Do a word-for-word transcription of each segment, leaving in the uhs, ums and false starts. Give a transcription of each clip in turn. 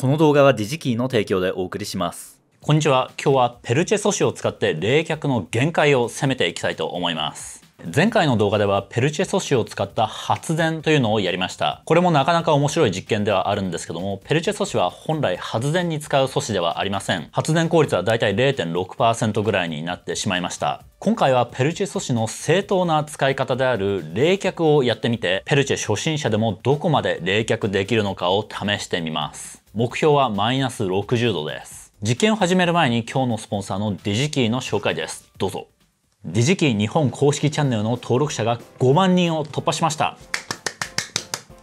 この動画はディジキーの提供でお送りします。こんにちは。今日はペルチェ素子を使って冷却の限界を攻めていきたいと思います。前回の動画ではペルチェ素子を使った発電というのをやりました。これもなかなか面白い実験ではあるんですけども、ペルチェ素子は本来発電に使う素子ではありません。発電効率はだいたい れいてんろくパーセント ぐらいになってしまいました。今回はペルチェ素子の正当な使い方である冷却をやってみて、ペルチェ初心者でもどこまで冷却できるのかを試してみます。目標はマイナスろくじゅうどです。実験を始める前に今日のスポンサーのディジキーの紹介です。どうぞ。ディジキー日本公式チャンネルの登録者がごまんにんを突破しました。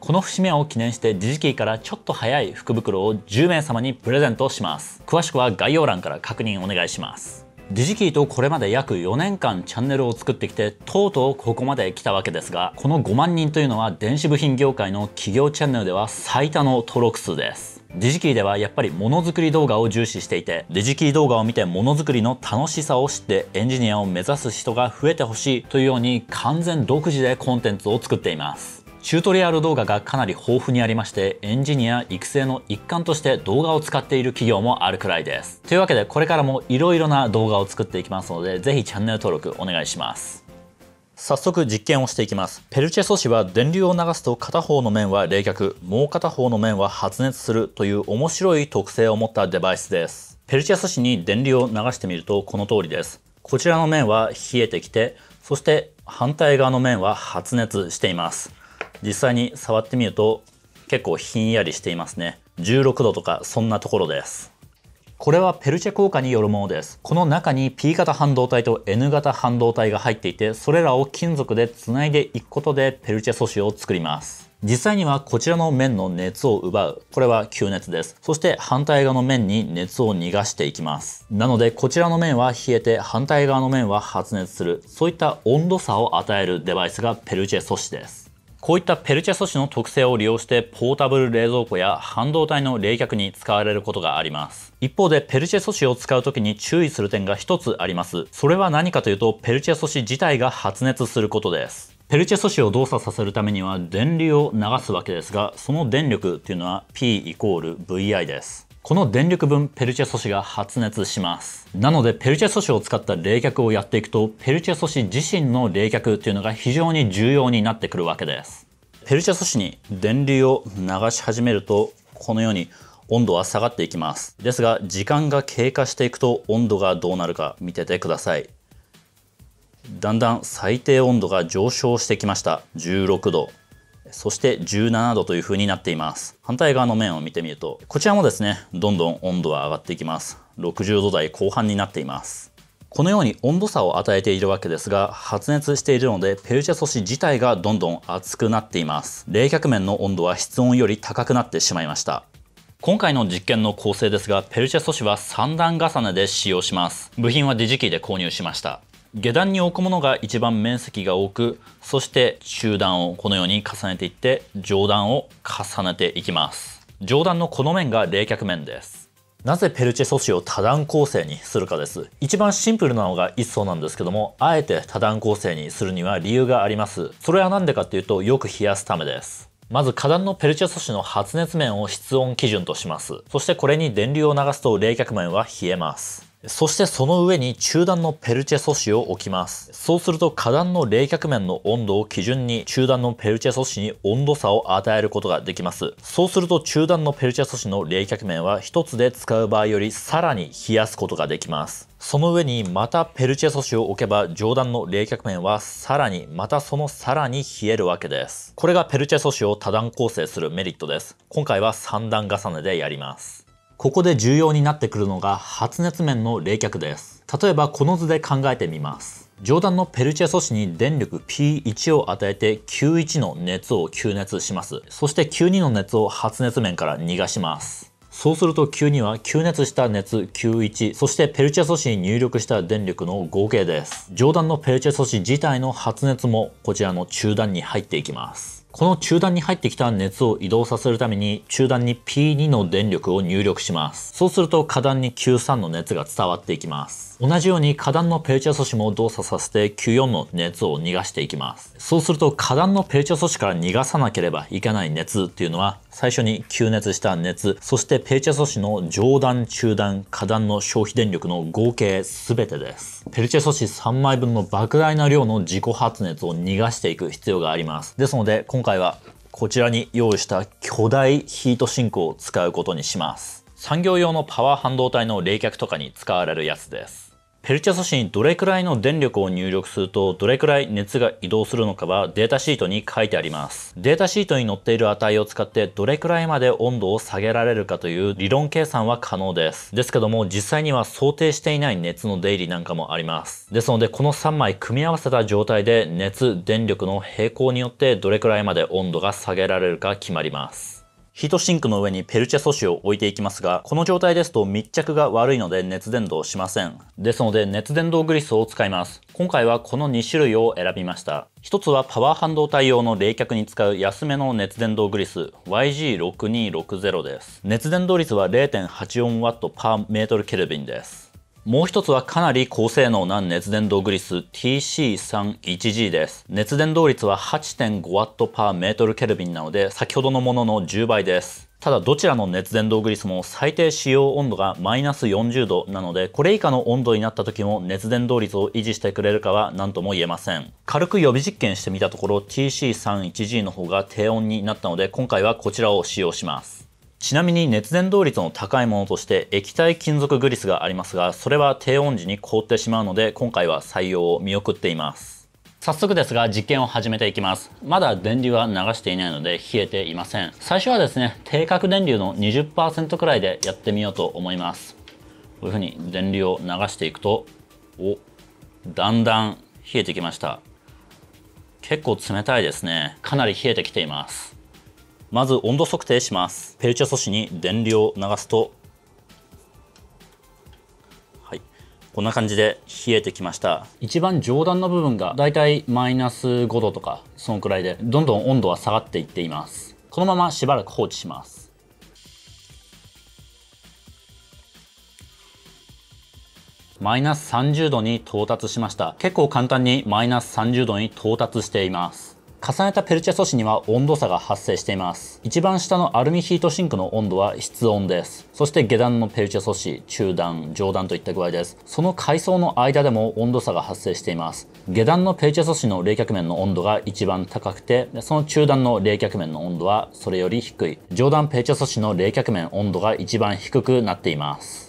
この節目を記念してディジキーからちょっと早い福袋をじゅうめいさまにプレゼントします。詳しくは概要欄から確認お願いします。ディジキーとこれまで約よねんかんチャンネルを作ってきて、とうとうここまで来たわけですが、このごまんにんというのは電子部品業界の企業チャンネルでは最多の登録数です。ディジキーではやっぱりものづくり動画を重視していて、ディジキー動画を見てものづくりの楽しさを知ってエンジニアを目指す人が増えてほしいというように完全独自でコンテンツを作っています。チュートリアル動画がかなり豊富にありまして、エンジニア育成の一環として動画を使っている企業もあるくらいです。というわけでこれからもいろいろな動画を作っていきますので、ぜひチャンネル登録お願いします。早速実験をしていきます。ペルチェ素子は電流を流すと片方の面は冷却、もう片方の面は発熱するという面白い特性を持ったデバイスです。ペルチェ素子に電流を流してみるとこの通りです。こちらの面は冷えてきて、そして反対側の面は発熱しています。実際に触ってみると結構ひんやりしていますね。じゅうろくどとかそんなところです。これはペルチェ効果によるものです。この中に P 型半導体と N 型半導体が入っていて、それらを金属でつないでいくことでペルチェ素子を作ります。実際にはこちらの面の熱を奪う。これは吸熱です。そして反対側の面に熱を逃がしていきます。なのでこちらの面は冷えて反対側の面は発熱する。そういった温度差を与えるデバイスがペルチェ素子です。こういったペルチェ素子の特性を利用してポータブル冷蔵庫や半導体の冷却に使われることがあります。一方でペルチェ素子を使うときに注意する点が一つあります。それは何かというとペルチェ素子自体が発熱することです。ペルチェ素子を動作させるためには電流を流すわけですが、その電力っていうのは ピーイコールブイアイ です。この電力分ペルチェ素子が発熱します。なのでペルチェ素子を使った冷却をやっていくと、ペルチェ素子自身の冷却っていうのが非常に重要になってくるわけです。ペルチェ素子に電流を流し始めると、このように温度は下がっていきます。ですが、時間が経過していくと温度がどうなるか見ててください。だんだん最低温度が上昇してきました。じゅうろくど。そしてじゅうななどという風になっています。反対側の面を見てみると、こちらもですね、どんどん温度は上がっていきます。ろくじゅうどだいこう半になっています。このように温度差を与えているわけですが、発熱しているので、ペルチェ素子自体がどんどん熱くなっています。冷却面の温度は室温より高くなってしまいました。今回の実験の構成ですが、ペルチェ素子はさんだんがさねで使用します。部品はディジキーで購入しました。下段に置くものが一番面積が多く、そして中段をこのように重ねていって、上段を重ねていきます。上段のこの面が冷却面です。なぜペルチェ素子を多段構成にするかです。一番シンプルなのがいっ層なんですけども、あえて多段構成にするには理由があります。それは何でかっていうと、よく冷やすためです。まず下段のペルチェ素子の発熱面を室温基準とします。そしてこれに電流を流すと冷却面は冷えます。そしてその上に中段のペルチェ素子を置きます。そうすると下段の冷却面の温度を基準に中段のペルチェ素子に温度差を与えることができます。そうすると中段のペルチェ素子の冷却面は一つで使う場合よりさらに冷やすことができます。その上にまたペルチェ素子を置けば上段の冷却面はさらにまたそのさらに冷えるわけです。これがペルチェ素子を多段構成するメリットです。今回はさんだんがさねでやります。ここで重要になってくるのが発熱面の冷却です。例えばこの図で考えてみます。上段のペルチェ素子に電力 ピーいち を与えて キューいち の熱を吸熱します。そして キューに の熱を発熱面から逃がします。そうすると キューに は吸熱した熱 キューいち、そしてペルチェ素子に入力した電力の合計です。上段のペルチェ素子自体の発熱もこちらの中段に入っていきます。この中段に入ってきた熱を移動させるために中段に ピーに の電力を入力します。そうすると下段に キューさん の熱が伝わっていきます。同じように下段のペルチェ素子も動作させて キューよん の熱を逃がしていきます。そうすると下段のペルチェ素子から逃がさなければいけない熱っていうのは最初に吸熱した熱、そしてペーチェ素子の上段、中段、下段の消費電力の合計全てです。ペーチェ素子さんまいぶんの莫大な量の自己発熱を逃がしていく必要があります。ですので、今回はこちらに用意した巨大ヒートシンクを使うことにします。産業用のパワー半導体の冷却とかに使われるやつです。ペルチェ素子にどれくらいの電力を入力するとどれくらい熱が移動するのかはデータシートに書いてあります。データシートに載っている値を使ってどれくらいまで温度を下げられるかという理論計算は可能です。ですけども実際には想定していない熱の出入りなんかもあります。ですのでこのさんまい組み合わせた状態で熱、電力の平衡によってどれくらいまで温度が下げられるか決まります。ヒートシンクの上にペルチェ素子を置いていきますが、この状態ですと密着が悪いので熱伝導しません。ですので熱伝導グリスを使います。今回はこのにしゅるいを選びました。ひとつはパワー半導体用の冷却に使う安めの熱伝導グリス ワイジーろくにーろくゼロ です。熱伝導率は れいてんはちよんワット パーメートルケルビンです。もう一つはかなり高性能な熱伝導グリス ティーシーさんじゅういちジー です。熱伝導率は はちてんごワット パーメートルケルビンなので先ほどのもののじゅうばいです。ただどちらの熱伝導グリスも最低使用温度がマイナスよんじゅうどなのでこれ以下の温度になった時も熱伝導率を維持してくれるかは何とも言えません。軽く予備実験してみたところ ティーシーさんじゅういちジー の方が低温になったので今回はこちらを使用します。ちなみに熱伝導率の高いものとして液体金属グリスがありますが、それは低温時に凍ってしまうので今回は採用を見送っています。早速ですが実験を始めていきます。まだ電流は流していないので冷えていません。最初はですね、定格電流の にじゅっパーセント くらいでやってみようと思います。こういうふうに電流を流していくと、お、だんだん冷えてきました。結構冷たいですね。かなり冷えてきています。まず温度測定します。ペルチェ素子に電流を流すと、はい、こんな感じで冷えてきました。一番上段の部分がだいたいマイナスごどとかそのくらいで、どんどん温度は下がっていっています。このまましばらく放置します。マイナスさんじゅうどに到達しました。結構簡単にマイナスさんじゅうどに到達しています。重ねたペルチェ素子には温度差が発生しています。一番下のアルミヒートシンクの温度は室温です。そして下段のペルチェ素子、中段、上段といった具合です。その階層の間でも温度差が発生しています。下段のペルチェ素子の冷却面の温度が一番高くて、その中段の冷却面の温度はそれより低い。上段ペルチェ素子の冷却面温度が一番低くなっています。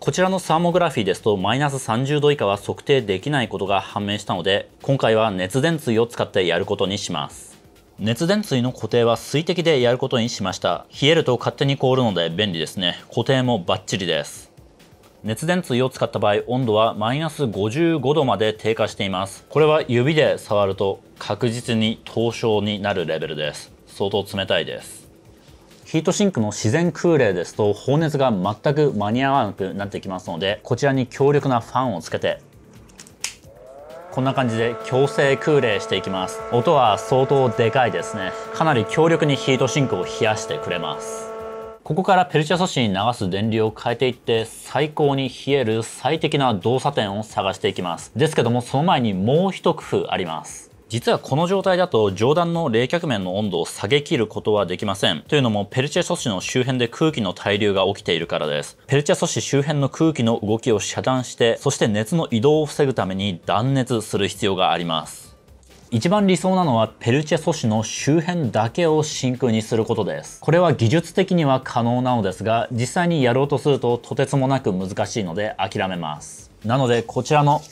こちらのサーモグラフィーですとマイナスさんじゅうど以下は測定できないことが判明したので、今回は熱電椎を使ってやることにします。熱電椎の固定は水滴でやることにしました。冷えると勝手に凍るので便利ですね。固定もバッチリです。熱電椎を使った場合、温度はマイナスごじゅうごどまで低下しています。これは指で触ると確実に凍傷になるレベルです。相当冷たいです。ヒートシンクの自然空冷ですと放熱が全く間に合わなくなってきますので、こちらに強力なファンをつけてこんな感じで強制空冷していきます。音は相当でかいですね。かなり強力にヒートシンクを冷やしてくれます。ここからペルチェ素子に流す電流を変えていって最高に冷える最適な動作点を探していきます。ですけどもその前にもう一工夫あります。実はこの状態だと上段の冷却面の温度を下げきることはできません。というのもペルチェ素子の周辺で空気の対流が起きているからです。ペルチェ素子周辺の空気の動きを遮断して、そして熱の移動を防ぐために断熱する必要があります。一番理想なのはペルチェ素子の周辺だけを真空にすることです。これは技術的には可能なのですが、実際にやろうとするととてつもなく難しいので諦めます。なのでこちらの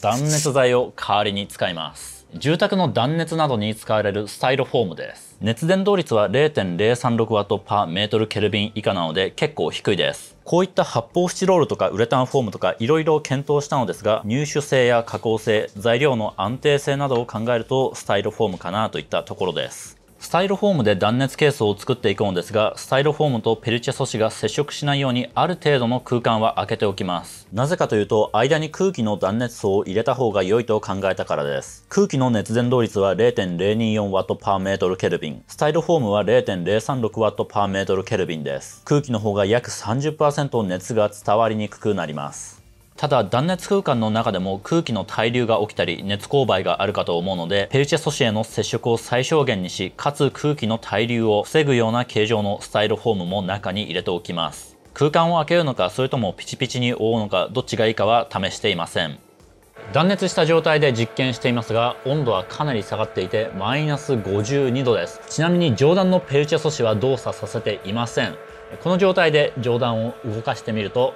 断熱材を代わりに使います。住宅の断熱などに使われるスタイロフォームです。熱伝導率は れいてんれいさんろくワット パーメートルケルビン以下なので結構低いです。こういった発泡スチロールとかウレタンフォームとかいろいろ検討したのですが、入手性や加工性、材料の安定性などを考えるとスタイロフォームかなといったところです。スタイロフォームで断熱ケースを作っていくのですが、スタイロフォームとペルチェ素子が接触しないようにある程度の空間は空けておきます。なぜかというと、間に空気の断熱層を入れた方が良いと考えたからです。空気の熱伝導率は れいてんれいにーよんワット パーメートルケルビン。スタイロフォームは れいてんれいさんろくワット パーメートルケルビンです。空気の方が約 さんじゅっパーセント 熱が伝わりにくくなります。ただ断熱空間の中でも空気の対流が起きたり熱勾配があるかと思うので、ペルチェ素子への接触を最小限にし、かつ空気の対流を防ぐような形状のスタイロフォームも中に入れておきます。空間を開けるのか、それともピチピチに覆うのか、どっちがいいかは試していません。断熱した状態で実験していますが、温度はかなり下がっていてマイナスごじゅうにどです。ちなみに上段のペルチェ素子は動作させていません。この状態で上段を動かしてみると、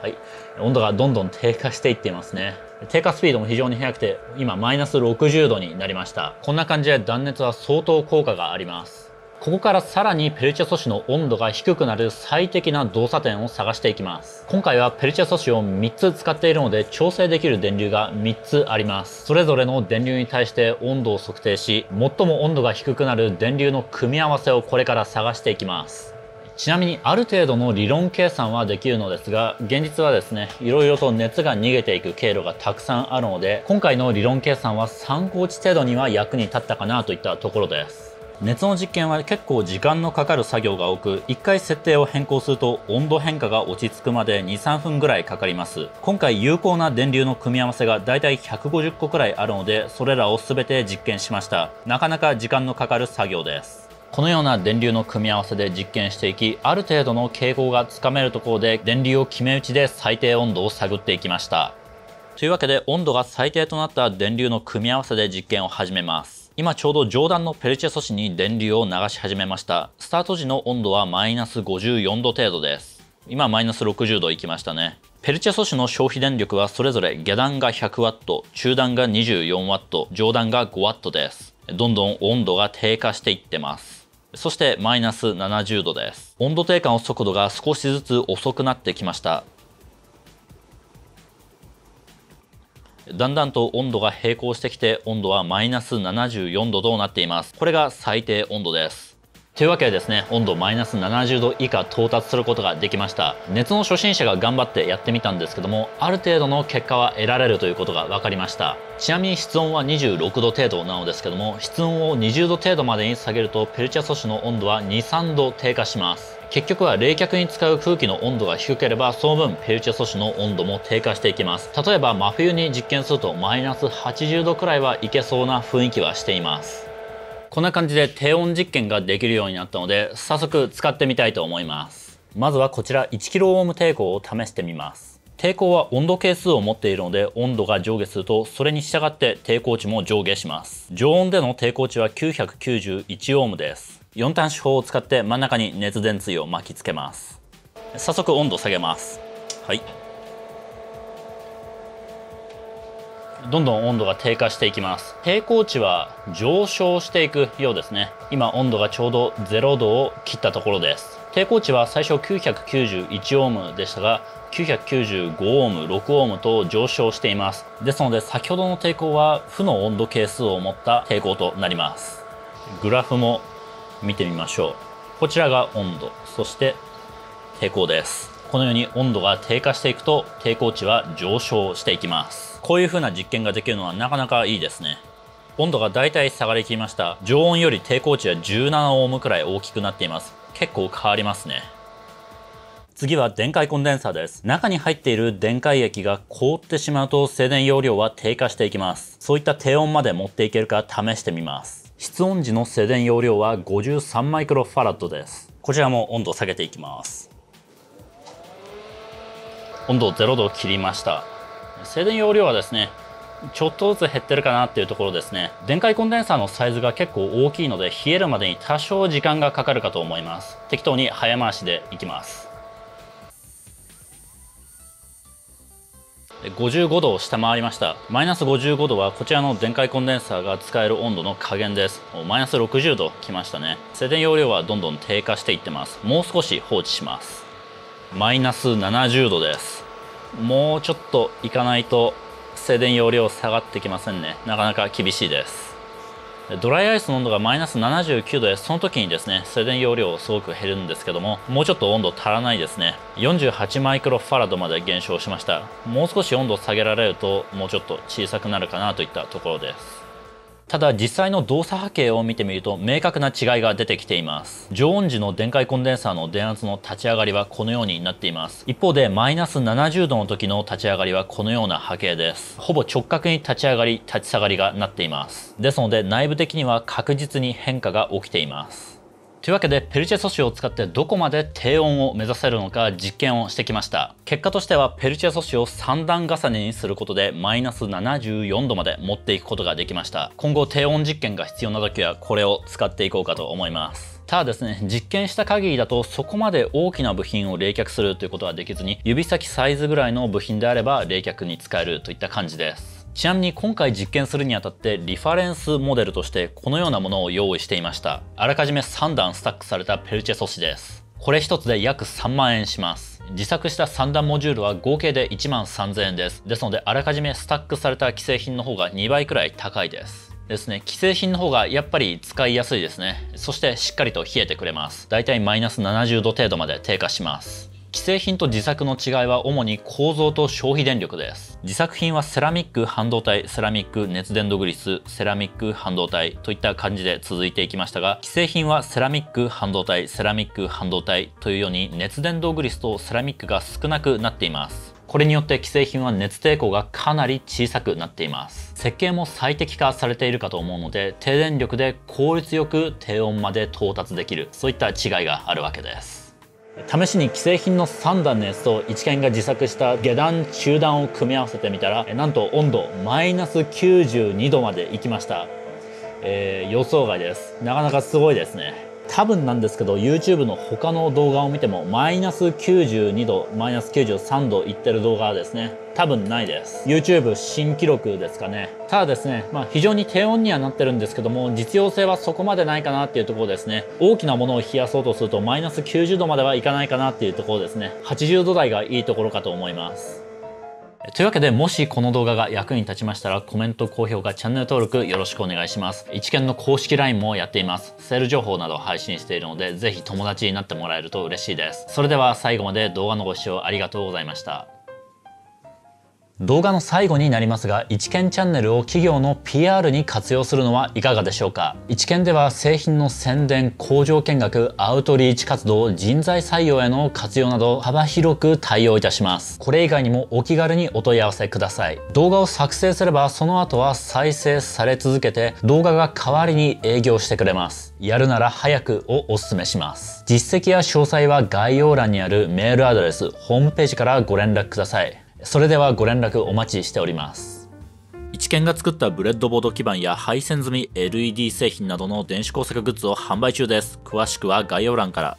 はい、温度がどんどん低下していっていますね。低下スピードも非常に速くて、今マイナスろくじゅうどになりました。こんな感じで断熱は相当効果があります。ここからさらにペルチェ素子の温度が低くなる最適な動作点を探していきます。今回はペルチェ素子をみっつ使っているので、調整できる電流がみっつあります。それぞれの電流に対して温度を測定し、最も温度が低くなる電流の組み合わせをこれから探していきます。ちなみにある程度の理論計算はできるのですが、現実はですね、いろいろと熱が逃げていく経路がたくさんあるので、今回の理論計算は参考値程度には役に立ったかなといったところです。熱の実験は結構時間のかかる作業が多く、いっかい設定を変更すると温度変化が落ち着くまでにさんぷんぐらいかかります。今回有効な電流の組み合わせがだいたいひゃくごじゅっこくらいあるので、それらを全て実験しました。なかなか時間のかかる作業です。このような電流の組み合わせで実験していき、ある程度の傾向がつかめるところで電流を決め打ちで最低温度を探っていきました。というわけで、温度が最低となった電流の組み合わせで実験を始めます。今ちょうど上段のペルチェ素子に電流を流し始めました。スタート時の温度はマイナスごじゅうよんど程度です。今マイナスろくじゅうどいきましたね。ペルチェ素子の消費電力はそれぞれ下段が ひゃくワット、 中段が にじゅうよんワット、 上段が ごワット です。どんどん温度が低下していってます。そしてマイナスななじゅうどです。温度低下の速度が少しずつ遅くなってきました。だんだんと温度が平行してきて、温度はマイナスななじゅうよんどとなっています。これが最低温度です。というわけでですね、温度マイナスななじゅうど以下到達することができました。熱の初心者が頑張ってやってみたんですけども、ある程度の結果は得られるということが分かりました。ちなみに室温はにじゅうろくど程度なのですけども、室温をにじゅうど程度までに下げるとペルチェ素子の温度はにさんど低下します。結局は冷却に使う空気の温度が低ければ、その分ペルチェ素子の温度も低下していきます。例えば真冬に実験するとマイナスはちじゅうどくらいはいけそうな雰囲気はしています。こんな感じで低温実験ができるようになったので、早速使ってみたいと思います。まずはこちら いちキロオーム 抵抗を試してみます。抵抗は温度係数を持っているので、温度が上下するとそれに従って抵抗値も上下します。常温での抵抗値はきゅうひゃくきゅうじゅういちオームです。よんたんしほうを使って真ん中に熱電椎を巻きつけます。早速温度下げます。はい、どんどん温度が低下していきます。抵抗値は上昇していくようですね。今温度がちょうどぜろどを切ったところです。抵抗値は最初きゅうひゃくきゅうじゅういちオームでしたが、きゅうひゃくきゅうじゅうごオーム、ろくオームと上昇しています。ですので、先ほどの抵抗は負の温度係数を持った抵抗となります。グラフも見てみましょう。こちらが温度、そして抵抗です。このように温度が低下していくと抵抗値は上昇していきます。こういう風な実験ができるのはなかなかいいですね。温度がだいたい下がりきりました。常温より抵抗値はじゅうななオームくらい大きくなっています。結構変わりますね。次は電解コンデンサーです。中に入っている電解液が凍ってしまうと静電容量は低下していきます。そういった低温まで持っていけるか試してみます。室温時の静電容量はごじゅうさんマイクロファラッドです。こちらも温度を下げていきます。温度ぜろどを切りました。静電容量はですね、ちょっとずつ減ってるかなっていうところですね。電解コンデンサーのサイズが結構大きいので、冷えるまでに多少時間がかかるかと思います。適当に早回しでいきます。ごじゅうごどを下回りました。マイナスごじゅうごどはこちらの電解コンデンサーが使える温度の加減です。マイナスろくじゅうどきましたね。静電容量はどんどん低下していってます。もう少し放置します。マイナスななじゅうどです。もうちょっといかないと静電容量下がってきませんね。なかなか厳しいです。ドライアイスの温度がマイナスななじゅうきゅうどで、その時にですね、静電容量すごく減るんですけども、もうちょっと温度足らないですね。よんじゅうはちマイクロファラッドまで減少しました。もう少し温度下げられるともうちょっと小さくなるかなといったところです。ただ実際の動作波形を見てみると明確な違いが出てきています。常温時の電解コンデンサーの電圧の立ち上がりはこのようになっています。一方でマイナスななじゅうどの時の立ち上がりはこのような波形です。ほぼ直角に立ち上がり立ち下がりがなっています。ですので内部的には確実に変化が起きています。というわけでペルチェ素子を使ってどこまで低音を目指せるのか実験をしてきました。結果としてはペルチェ素子をさんだん重ねにすることでマイナスななじゅうよんどまで持っていくことができました。今後低音実験が必要な時はこれを使っていこうかと思います。ただですね、実験した限りだとそこまで大きな部品を冷却するということはできずに、指先サイズぐらいの部品であれば冷却に使えるといった感じです。ちなみに今回実験するにあたってリファレンスモデルとしてこのようなものを用意していました。あらかじめさんだんスタックされたペルチェ素子です。これひとつで約さんまんえんします。自作したさんだんモジュールは合計でいちまんさんぜんえんです。ですのであらかじめスタックされた既製品の方がにばいくらい高いですですね。既製品の方がやっぱり使いやすいですね。そしてしっかりと冷えてくれます。だいたいマイナスななじゅうど程度まで低下します。既製品と自作の違いは主に構造と消費電力です。自作品はセラミック半導体、セラミック熱伝導グリス、セラミック半導体といった感じで続いていきましたが、既製品はセラミック半導体、セラミック半導体というように熱伝導グリスとセラミックが少なくなっています。これによって既製品は熱抵抗がかなり小さくなっています。設計も最適化されているかと思うので、低電力で効率よく低音まで到達できる、そういった違いがあるわけです。試しに既製品のさんだんのやつといちけんが自作した下段中段を組み合わせてみたら、なんと温度マイナスきゅうじゅうにどまでいきました。えー、予想外です。なかなかすごいですね。多分なんですけど YouTube の他の動画を見てもマイナスきゅうじゅうにど、マイナスきゅうじゅうさんどいってる動画はですね、多分ないです。 YouTube 新記録ですかね。ただですね、まあ非常に低温にはなってるんですけども、実用性はそこまでないかなっていうところですね。大きなものを冷やそうとするとマイナスきゅうじゅうどまではいかないかなっていうところですね。はちじゅうど台がいいところかと思います。というわけで、もしこの動画が役に立ちましたらコメント、高評価、チャンネル登録よろしくお願いします。一見の公式 ライン もやっています。セール情報などを配信しているので、ぜひ友達になってもらえると嬉しいです。それでは最後まで動画のご視聴ありがとうございました。動画の最後になりますが、一見チャンネルを企業の ピーアール に活用するのはいかがでしょうか。一見では製品の宣伝、工場見学、アウトリーチ活動、人材採用への活用など幅広く対応いたします。これ以外にもお気軽にお問い合わせください。動画を作成すればその後は再生され続けて、動画が代わりに営業してくれます。やるなら早くをお勧めします。実績や詳細は概要欄にあるメールアドレス、ホームページからご連絡ください。それではご連絡お待ちしております。一見が作ったブレッドボード基板や配線済み エルイーディー 製品などの電子工作グッズを販売中です。詳しくは概要欄から。